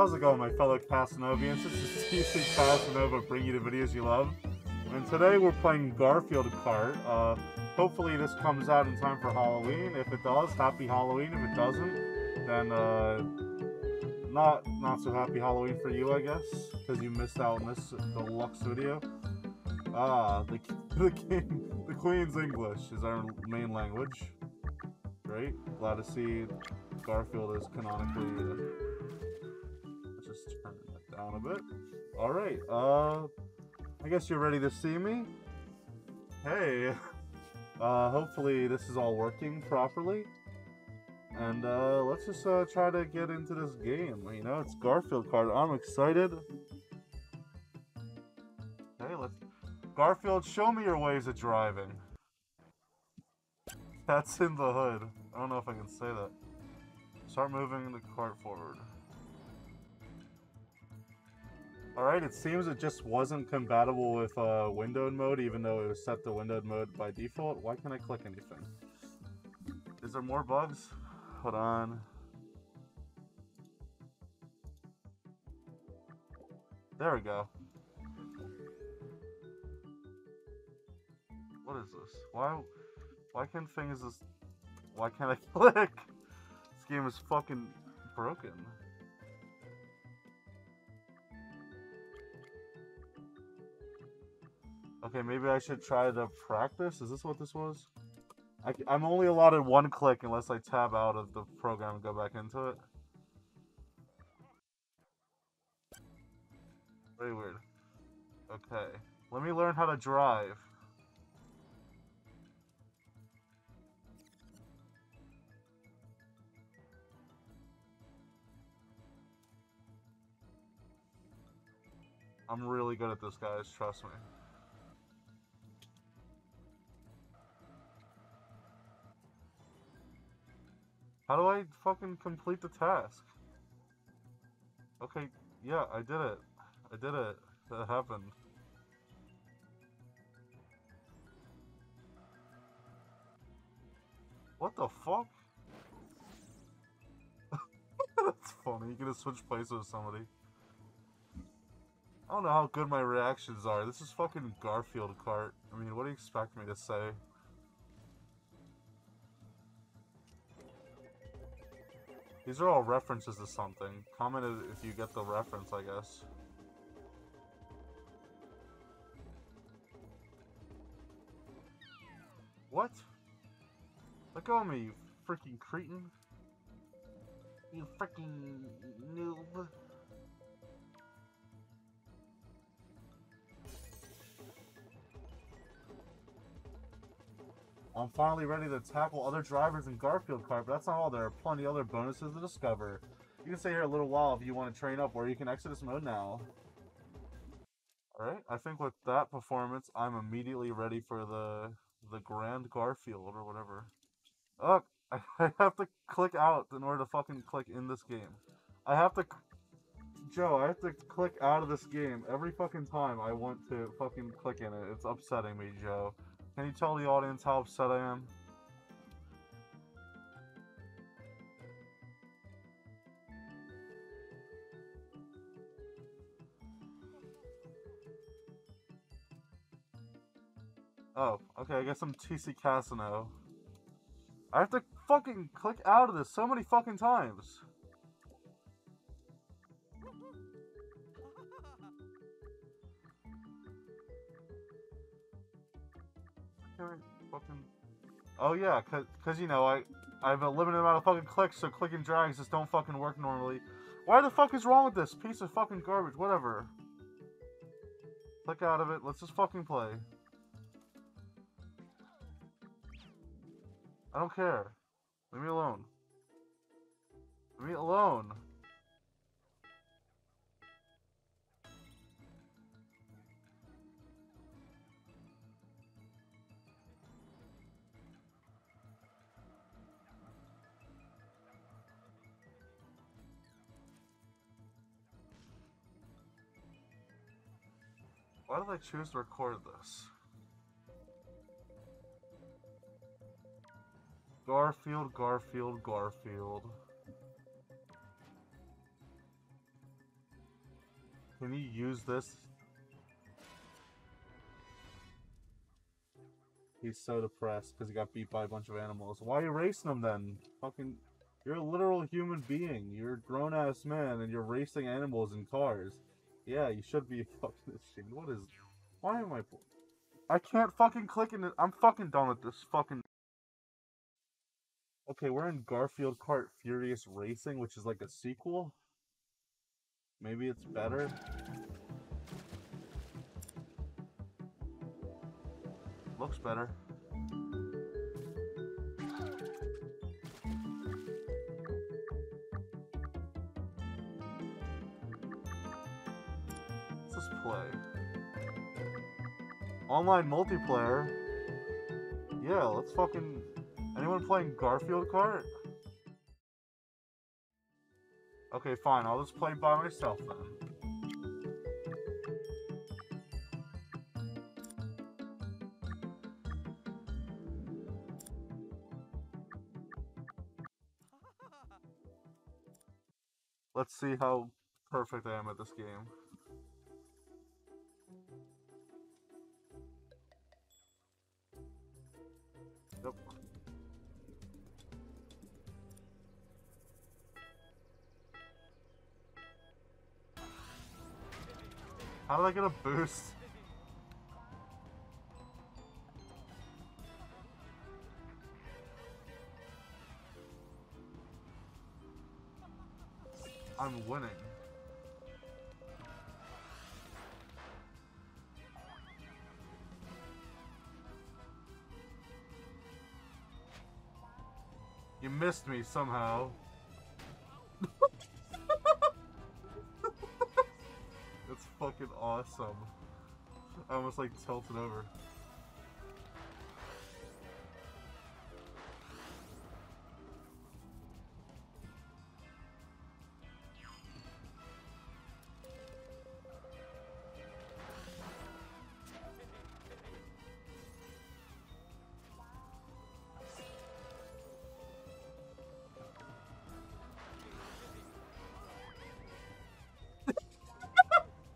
How's it going, my fellow Casanovians? This is TC Casanova bringing you the videos you love. And today we're playing Garfield Kart. Hopefully this comes out in time for Halloween. If it does, happy Halloween. If it doesn't, then not so happy Halloween for you, I guess, because you missed out on this deluxe video. The Queen's English is our main language. Great. Glad to see Garfield is canonically. Just turn that down a bit. All right. I guess you're ready to see me. Hey. Hopefully this is all working properly. And let's just try to get into this game. You know, it's Garfield Kart. I'm excited. Hey, let's. Garfield, show me your ways of driving. That's in the hood. I don't know if I can say that. Start moving the cart forward. Alright, it seems it just wasn't compatible with windowed mode, even though it was set to windowed mode by default. Why can't I click anything? Is there more bugs? Hold on. There we go. What is this? Why can't things just... Why can't I click? This game is fucking broken. Okay, maybe I should try to practice. Is this what this was? I'm only allotted one click unless I tab out of the program and go back into it. Very weird. Okay, let me learn how to drive. I'm really good at this, guys. Trust me. How do I fucking complete the task? Okay, yeah, I did it. I did it. That happened. What the fuck? That's funny. You can just switch places with somebody. I don't know how good my reactions are. This is fucking Garfield Kart. I mean, what do you expect me to say? These are all references to something. Comment if you get the reference, I guess. What? Let go of me, you freaking cretin. You freaking noob. I'm finally ready to tackle other drivers in Garfield Kart, but that's not all. There are plenty other bonuses to discover. You can stay here a little while if you want to train up, or you can exit this mode now. Alright, I think with that performance, I'm immediately ready for the Grand Garfield, or whatever. Ugh, I have to click out in order to fucking click in this game. I have to... Joe, I have to click out of this game every fucking time I want to fucking click in it. It's upsetting me, Joe. Can you tell the audience how upset I am? Oh, okay, I guess I'm TC Casanova. I have to fucking click out of this so many fucking times. Fucking... Oh yeah, cause you know, I have a limited amount of fucking clicks, so click and drags just don't fucking work normally. Why the fuck is wrong with this piece of fucking garbage? Whatever. Click out of it. Let's just fucking play. I don't care. Leave me alone. Leave me alone. Why did I choose to record this? Garfield, Garfield, Garfield. Can you use this? He's so depressed because he got beat by a bunch of animals. Why are you racing him then? Fucking, you're a literal human being. You're a grown-ass man and you're racing animals in cars. Yeah, you should be fucking ashamed. What is... Why am I... I can't fucking click in it. I'm fucking done with this fucking... Okay, we're in Garfield Kart Furious Racing, which is like a sequel. Maybe it's better. Looks better. Let's just play. Online multiplayer? Yeah, let's fucking... Anyone playing Garfield Kart? Okay, fine, I'll just play by myself then. Let's see how perfect I am at this game. Yep. How did I get a boost? I'm winning. You missed me somehow. That's fucking awesome. I almost like tilted over.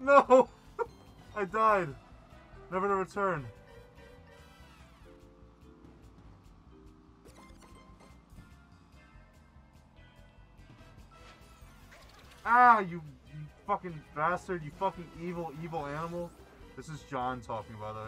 No! I died! Never to return. Ah, you fucking bastard, you fucking evil, evil animal. This is John talking, by the way.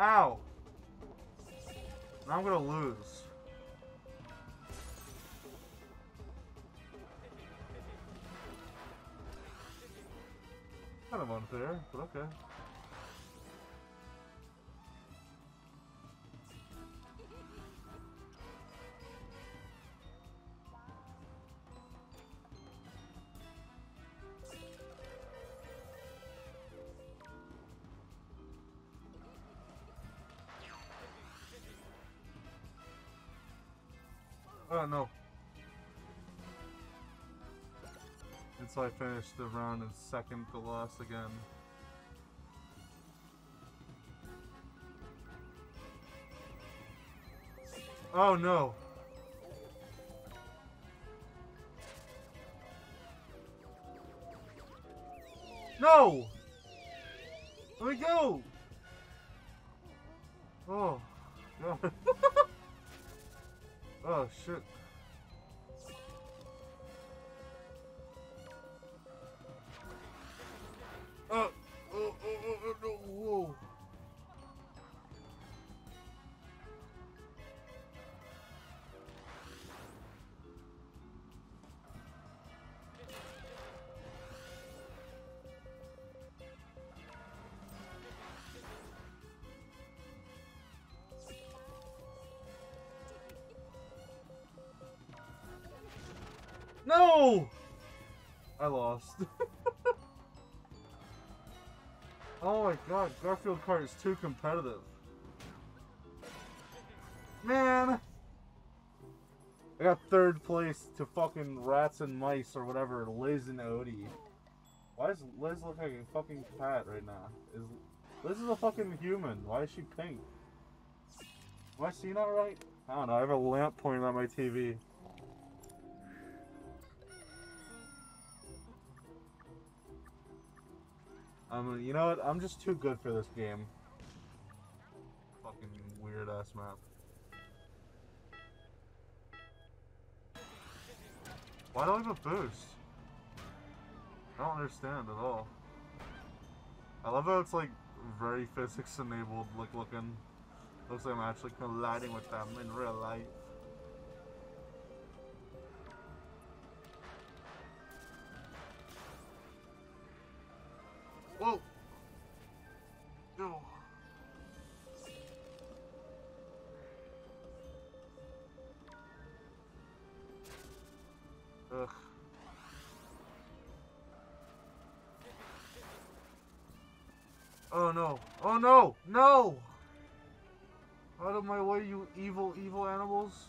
Ow! Now I'm gonna lose. Kind of unfair, but okay. Oh no. And so I finished the round in second to last again. Oh no. No! Let me go! Oh, God. Oh shit. Oh, no, whoa. No! I lost. Oh my god, Garfield Kart is too competitive. Man! I got third place to fucking rats and mice or whatever, Liz and Odie. Why does Liz look like a fucking cat right now? Liz is a fucking human. Why is she pink? Am I seeing that right? I don't know. I have a lamp pointed at my TV. You know what? I'm just too good for this game. Fucking weird ass map. Why do I have a boost? I don't understand at all. I love how it's like very physics enabled looking. Looks like I'm actually colliding with them in real life. Whoa! No. Ugh. Oh no! Oh no! No! Out of my way, you evil, evil animals!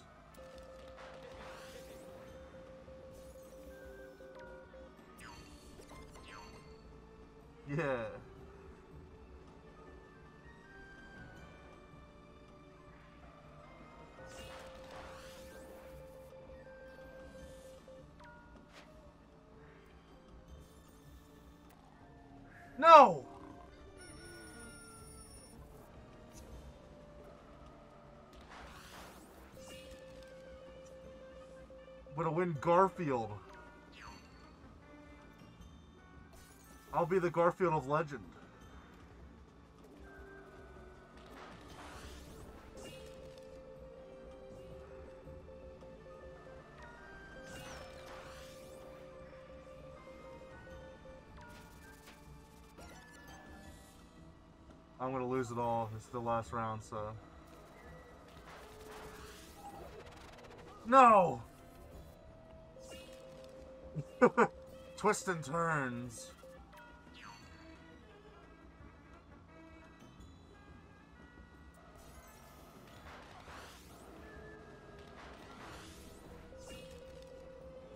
Yeah. No! I'm gonna win Garfield. I'll be the Garfield of legend. I'm gonna lose it all. It's the last round, so. No! Twists and turns.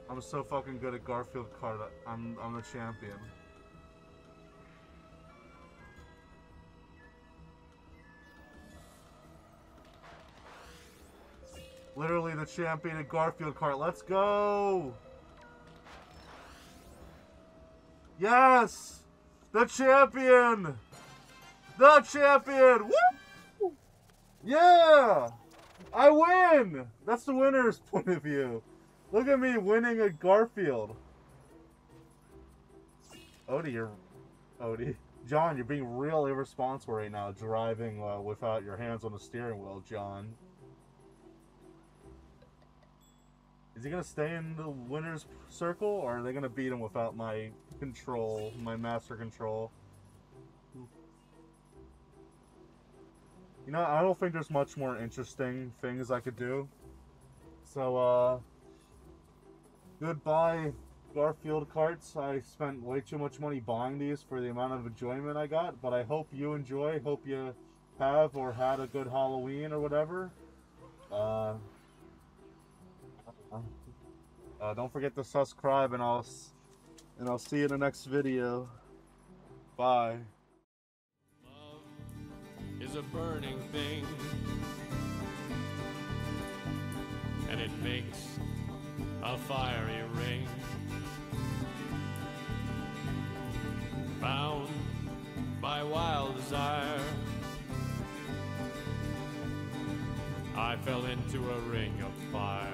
I'm so fucking good at Garfield Kart. I'm the champion. Literally the champion at Garfield Kart. Let's go! Yes! The champion! The champion! Woo! Yeah! I win! That's the winner's point of view. Look at me winning a Garfield. Odie. John, you're being real irresponsible right now, driving without your hands on the steering wheel, John. Is he going to stay in the winner's circle, or are they going to beat him without my control, my master control? You know, I don't think there's much more interesting things I could do. So, goodbye, Garfield Karts. I spent way too much money buying these for the amount of enjoyment I got, but I hope you enjoy. Hope you have or had a good Halloween or whatever. Don't forget to subscribe, and I'll see you in the next video. Bye. Love is a burning thing, and it makes a fiery ring bound by wild desire. I fell into a ring of fire.